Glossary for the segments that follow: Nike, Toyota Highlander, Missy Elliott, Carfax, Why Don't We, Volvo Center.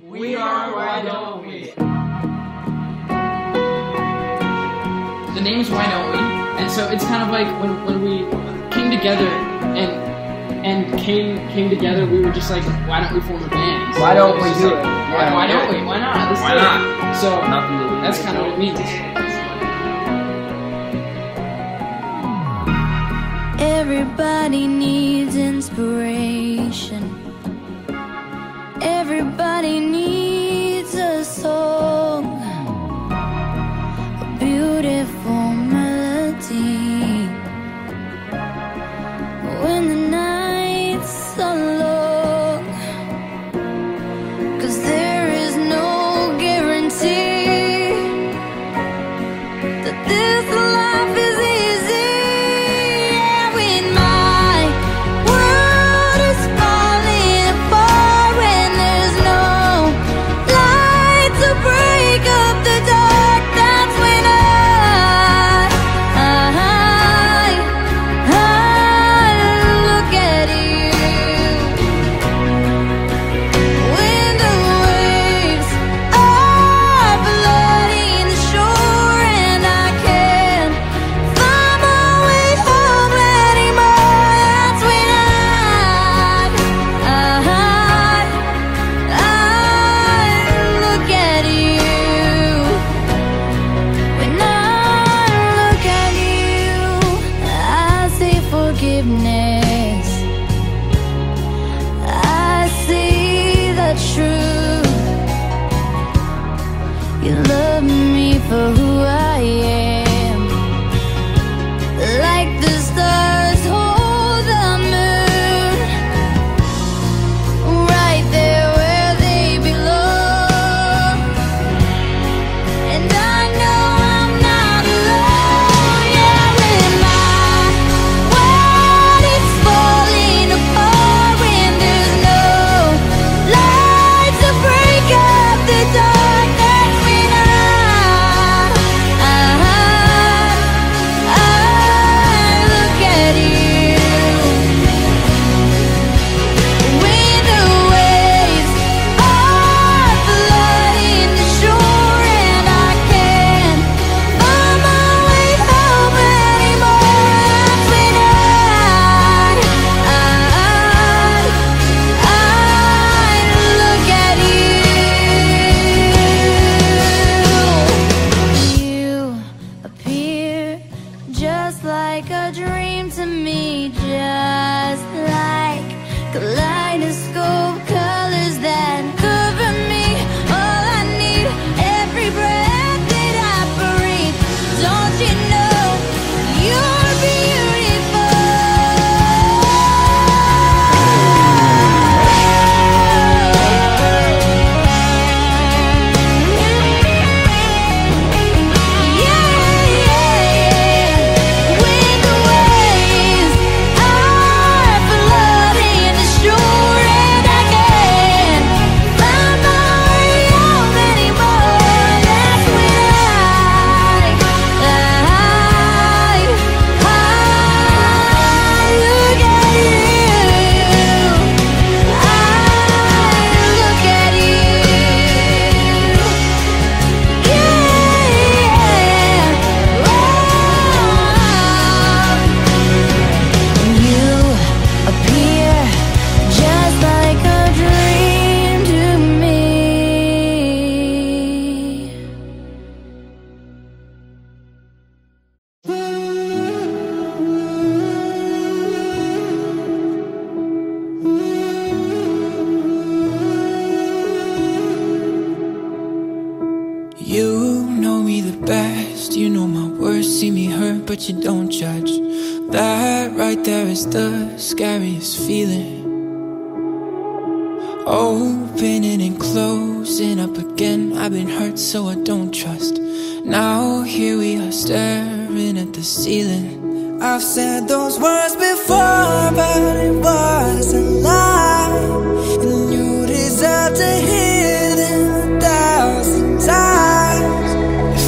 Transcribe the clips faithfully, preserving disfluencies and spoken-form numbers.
We are Why Don't We. The name is Why Don't We, and so it's kind of like when, when we came together and and came came together, we were just like, why don't we form a band? So why don't we do like, it? Why, why don't we? Why not? Let's why do not? It. So Nothing that's kind of what it means. Everybody needs inspiration. Everybody needs a song, a beautiful melody. When the nights are long, 'cause there is no guarantee that this life is easy. I see the truth. You love me for who I am, like the stars hold the moon, right there where they belong. And I know like a dream to me, just like kaleidoscope colors that cover me. All I need, every breath that I breathe. Don't you know you're best. You know my worst, see me hurt, but you don't judge. That right there is the scariest feeling. Opening and closing up again. I've been hurt, so I don't trust. Now here we are staring at the ceiling. I've said those words before, but it was a lie, and you deserve to hear them a thousand times.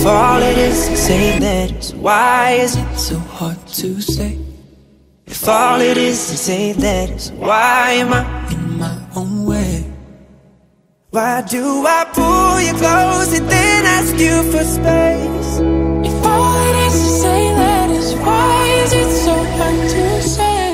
If all it is to say that is why is it so hard to say? If all it is to say that is why am I in my own way? Why do I pull you close and then ask you for space? If all it is to say that is why is it so hard to say?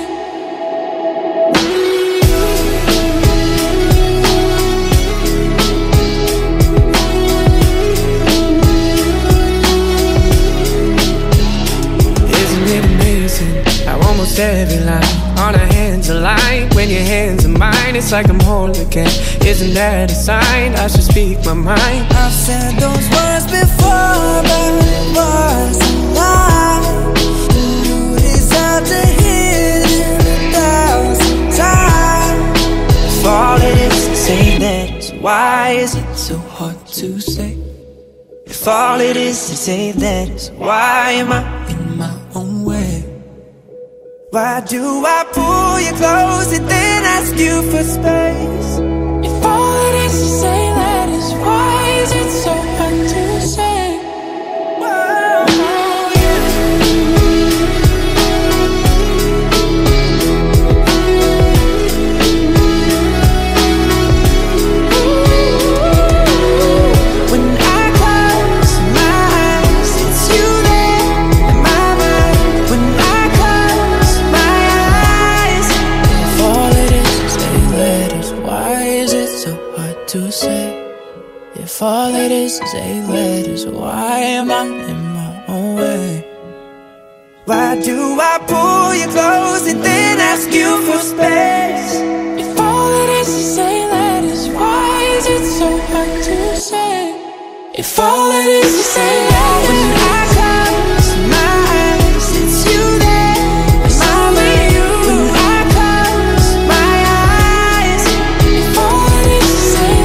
Isn't it amazing how almost every line on our hands are light? When your hands are mine, it's like I'm whole again. Isn't that a sign? I should speak my mind. I've said those words before, but it was a lie. You deserve to hear it a thousand times. If all it is to say that is why is it so hard to say? If all it is to say that is why am I in my own way? Why do I pull you close and then ask you for space? Say that is why is it so hard to say? Whoa, yeah. When I close my eyes, it's you there in my mind. When I close my eyes, if all it is, say that is why is it so hard to say? If all it is is eight letters, why am I in my own way? Why do I pull you close and then ask you for space? If all it is is eight letters, why is it so hard to say? If all it is is eight letters, when I close my eyes, it's you there, it's only you. When I close my eyes, if all it is is eight letters,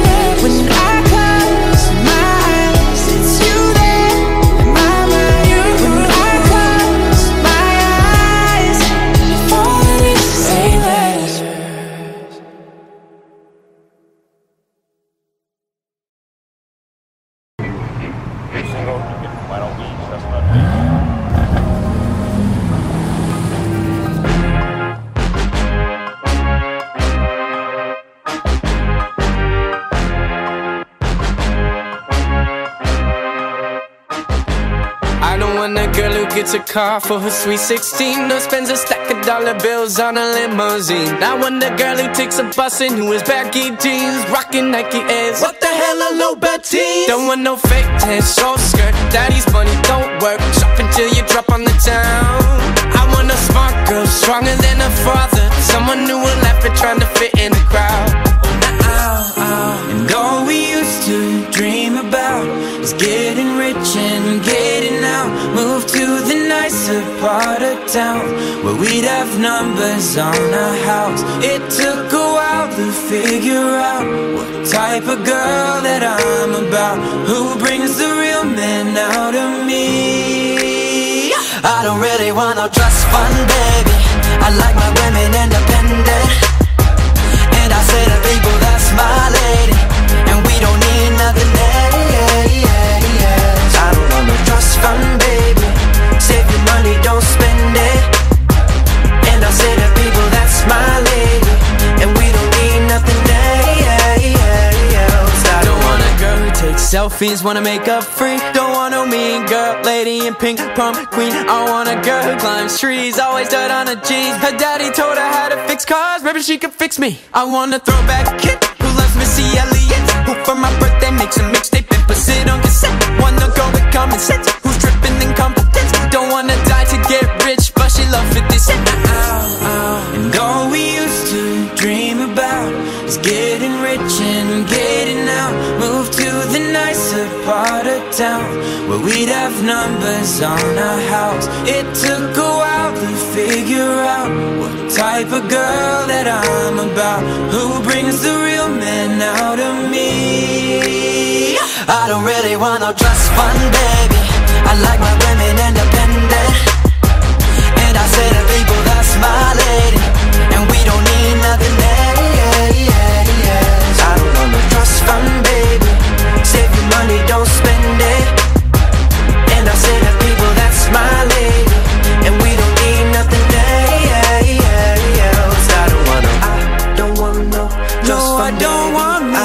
a car for her sweet sixteen, who spends a stack of dollar bills on a limousine. I want a girl who takes a bus and who is baggy jeans, rocking Nike Airs. What the hell are low belt tees? Don't want no fake tits, short skirt. Daddy's money don't work. Shop until you drop on the town. I want a smart girl, stronger than her father, someone who will laugh at trying to fit in the crowd. Ow, ow. And all we used to dream about is getting rich and getting out. Move to the nicer part of town where we'd have numbers on our house. It took a while to figure out what type of girl that I'm about, who brings the real man out of me. I don't really want no trust fund, baby. I like my women independent. I say to people, that's my lady, and we don't need nothing else. I don't want no trust fund, baby. Save your money, don't spend it. And I say to people, that's my lady, and we don't need nothing else. I don't want a girl who takes selfies, wanna make up free. Don't want no mean girl, lady in pink, pump queen. I want a girl who climbs trees, always dirt on her jeans. Her daddy told her how to fix cars, maybe she could fix me. I want a throwback kid who loves Missy Elliott, who for my birthday makes a mixtape and puts it on cassette. Want a girl with common sense, who's dripping in competence. Don't wanna die to get rich, but she loves fifty cent. And all we used to dream about is getting rich and getting out. Move to the nicer part of town where we'd have numbers on our house. It took a while to figure out what type of girl that I'm about, who brings the real man out of me. I don't really want no trust fund, baby. I like my women independent. And I say to people, that's my lady, and we don't need nothing else. I don't want no trust fund, baby. Save your money, don't spend it. And I say to people, that's my lady, and we don't need nothing else. I don't want no, I don't want no trust fund, baby. No, I don't want me.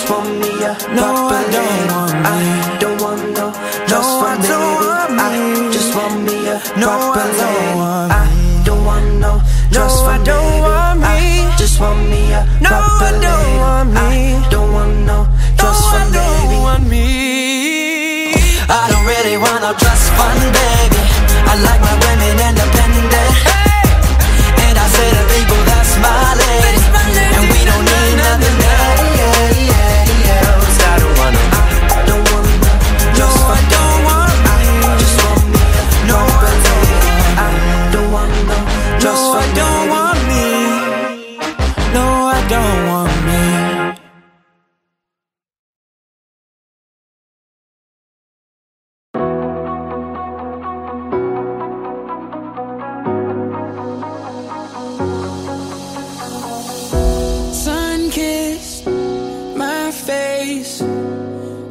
just want me, yeah. No, I don't want me. I don't want no, just for me. I just want me, yeah. No, I don't want me. I don't want no, just for me. I just want me, yeah. No, I don't want me. I don't want no, just for me. I don't want me. I don't really want no, just for me, baby. I like my women independent, and I say to people that's my lady, and we don't need nothing else.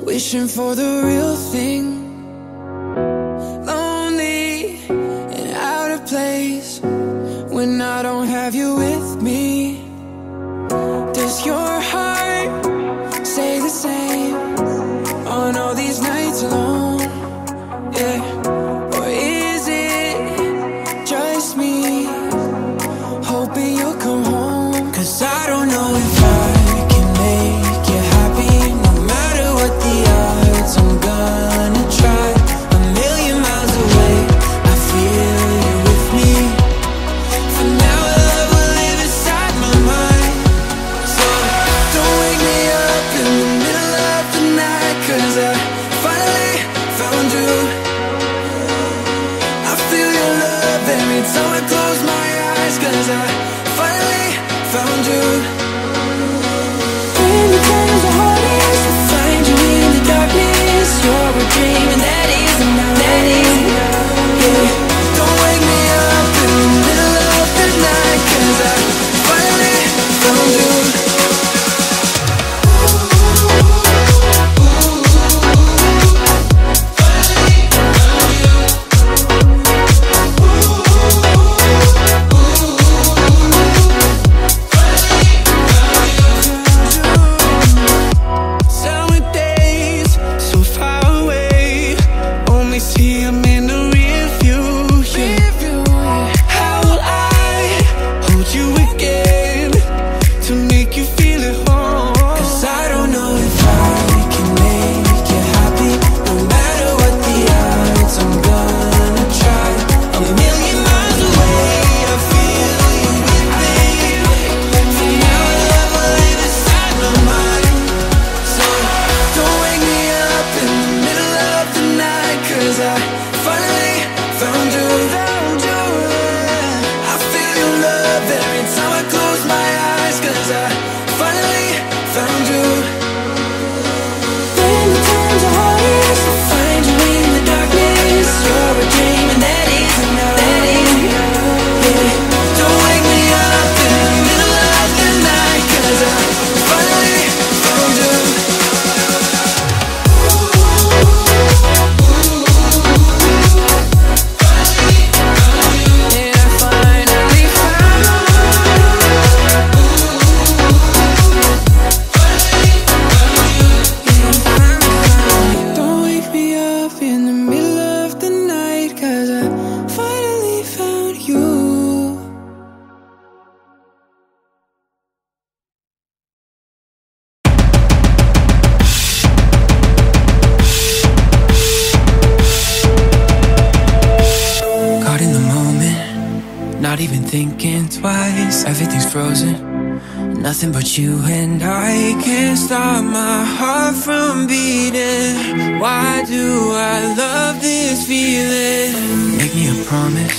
Wishing for the real thing, lonely and out of place when I don't have you with me. Does your heart say the same on all these nights alone? Yeah, or is it just me hoping you'll come home? 'Cause I don't know if but you and I can't stop my heart from beating. Why do I love this feeling? Make me a promise,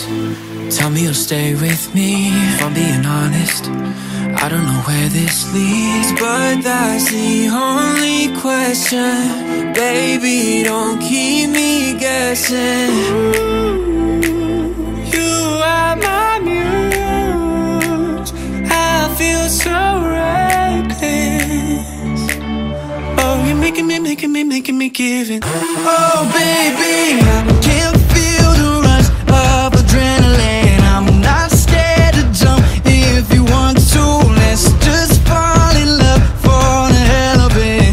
tell me you'll stay with me. If I'm being honest, I don't know where this leads, but that's the only question. Baby, don't keep me guessing. You are my muse, I feel so. Making me, making me, making me give it. Oh baby, I can't feel the rush of adrenaline. I'm not scared to jump if you want to. Let's just fall in love for the hell of it.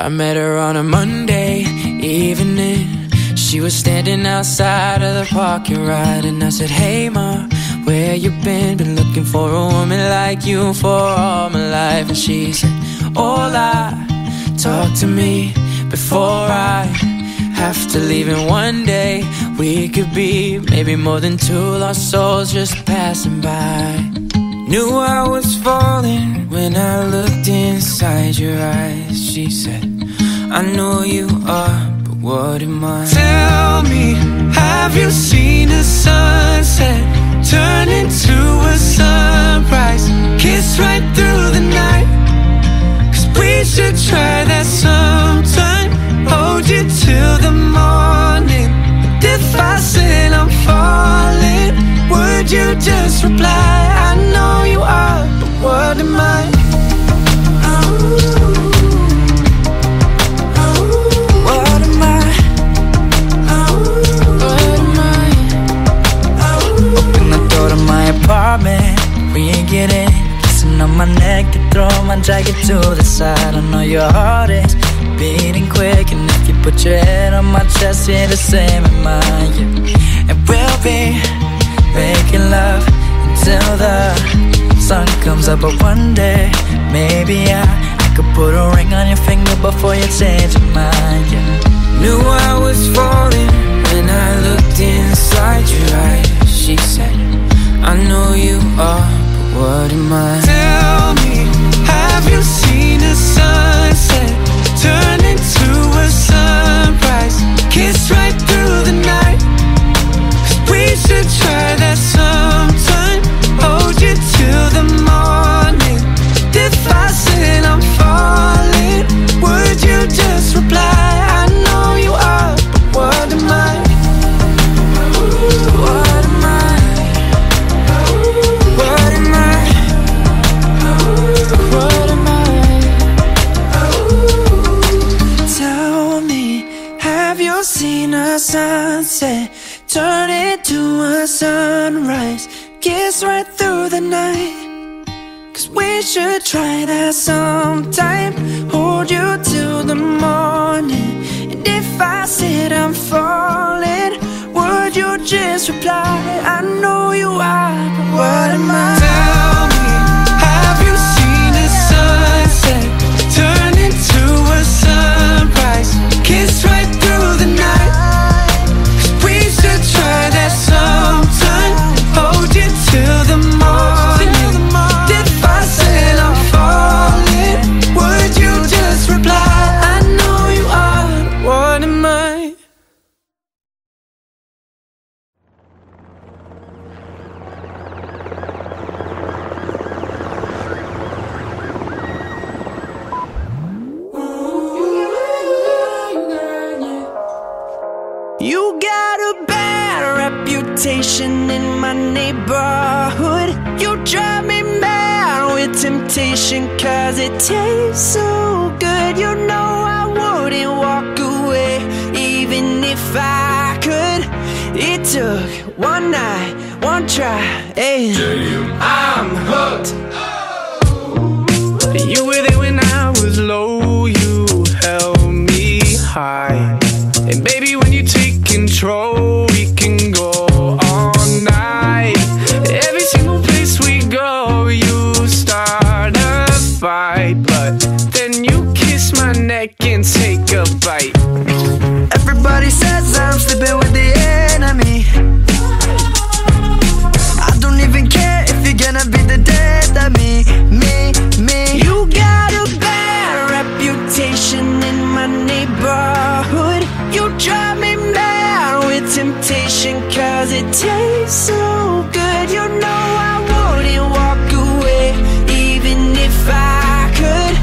I met her on a Monday evening. She was standing outside of the parking lot, and I said, "Hey ma, where you been? Been looking for a woman like you for all my life." And she said, "Hola, talk to me before I have to leave. And one day we could be maybe more than two lost souls just passing by." Knew I was falling when I looked inside your eyes. She said, "I know you are, but what am I?" Tell me, have you seen a sunset turn into a sunrise? Kiss right through the night, cause we should try that sometime. Hold you till the morning, but if I said I'm falling, would you just reply, "I know you are, but what am I?" Oh, oh, what am I? Oh, what am I? Oh, open the door to my apartment, we ain't getting. Kissing on my neck, you throw my jacket to the side. I know your heart is beating quick, and if you put your head on my chest, you're the same as mine, yeah. And we'll be making love until the sun comes up. But one day, maybe I, I could put a ring on your finger before you change your mind, yeah. Knew I was falling when I looked inside your eyes. She said, "I know you are, but what am I?" Tell me, have you seen a sunset turn into a sunrise? Kiss right through the night, cause we should try that sometime. Hold you till the morning, if I said I'm falling, would you just reply, "I know you are, but what am I?" What am I? What am I? What am I? Tell me, have you seen a sunset turn into a sunrise? Kiss right through the night, cause we should try that sometime. Hold you till the morning, and if I said I'm falling, would you just reply, "I know you are, but what am I?" Tell me, have you seen a sunset turn into a confrontation in my neighborhood. You drive me mad with temptation, cause it tastes so good. You know I wouldn't walk away even if I could. It took one night, one try, and damn, I'm hooked. You were there when I was low, you held me high. And baby, when you take control, we can go all night. Every single place we go, you start a fight, but then you kiss my neck and take a bite. Everybody says I'm sleeping with the enemy. I don't even care if you're gonna be the death of me, me, me. You got a bad reputation in my neighborhood. You drive me mad with temptation, cause it tastes so good. You know I wouldn't walk away even if I could.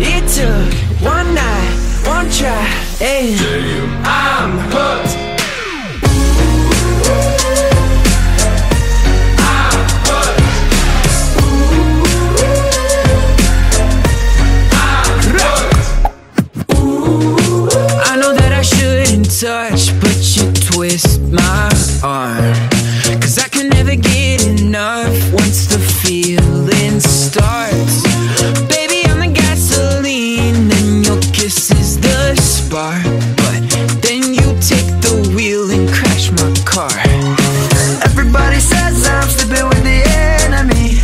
It took one night, one try, and damn, I'm hooked. I'm hooked. I'm hooked. Ooh. I know that I shouldn't touch, but you twist my arm, cause I can never get enough once the feeling starts. Baby, I'm the gasoline and your kiss is the spark, but then you take the wheel and crash my car. Everybody says I'm sleeping with the enemy.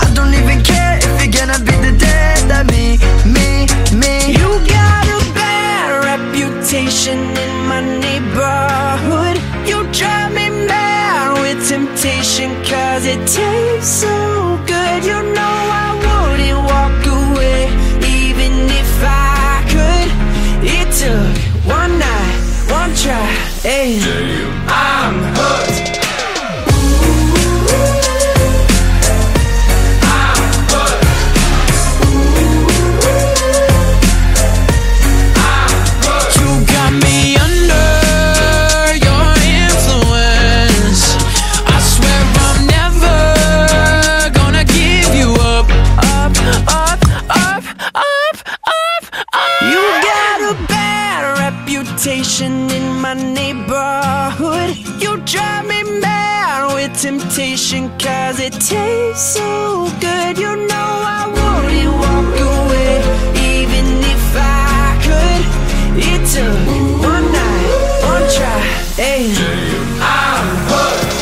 I don't even care if you're gonna be the death of me, me, me. You got a bad reputation in my neighborhood. You drive me mad with temptation, cause it tastes so good. You know I wouldn't walk away even if I could. It took one night, one try, and damn, I'm hooked. In my neighborhood, you drive me mad with temptation, cause it tastes so good. You know I wouldn't walk away even if I could. It took one night, one try, and damn, I'm hooked.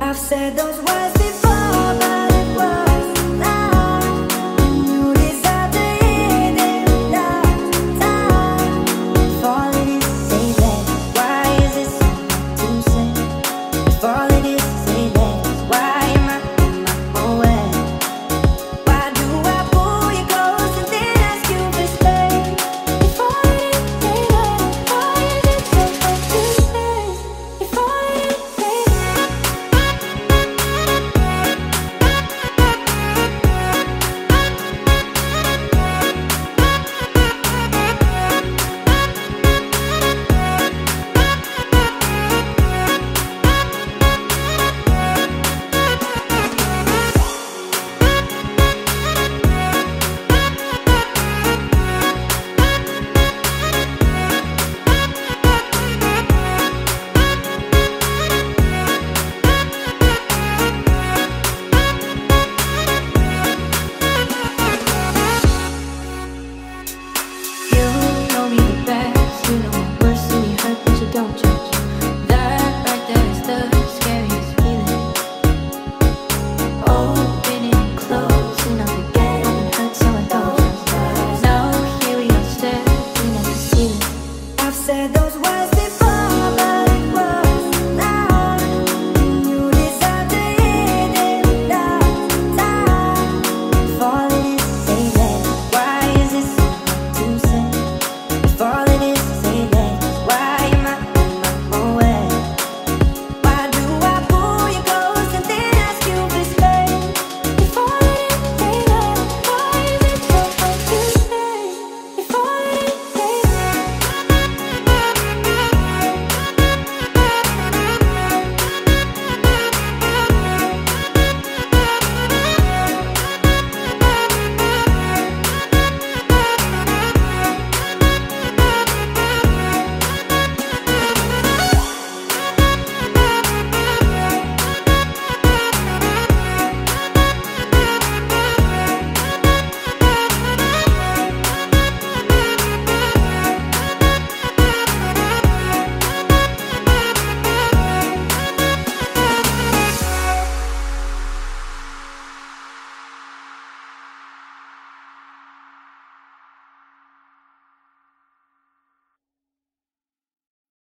I've said those words.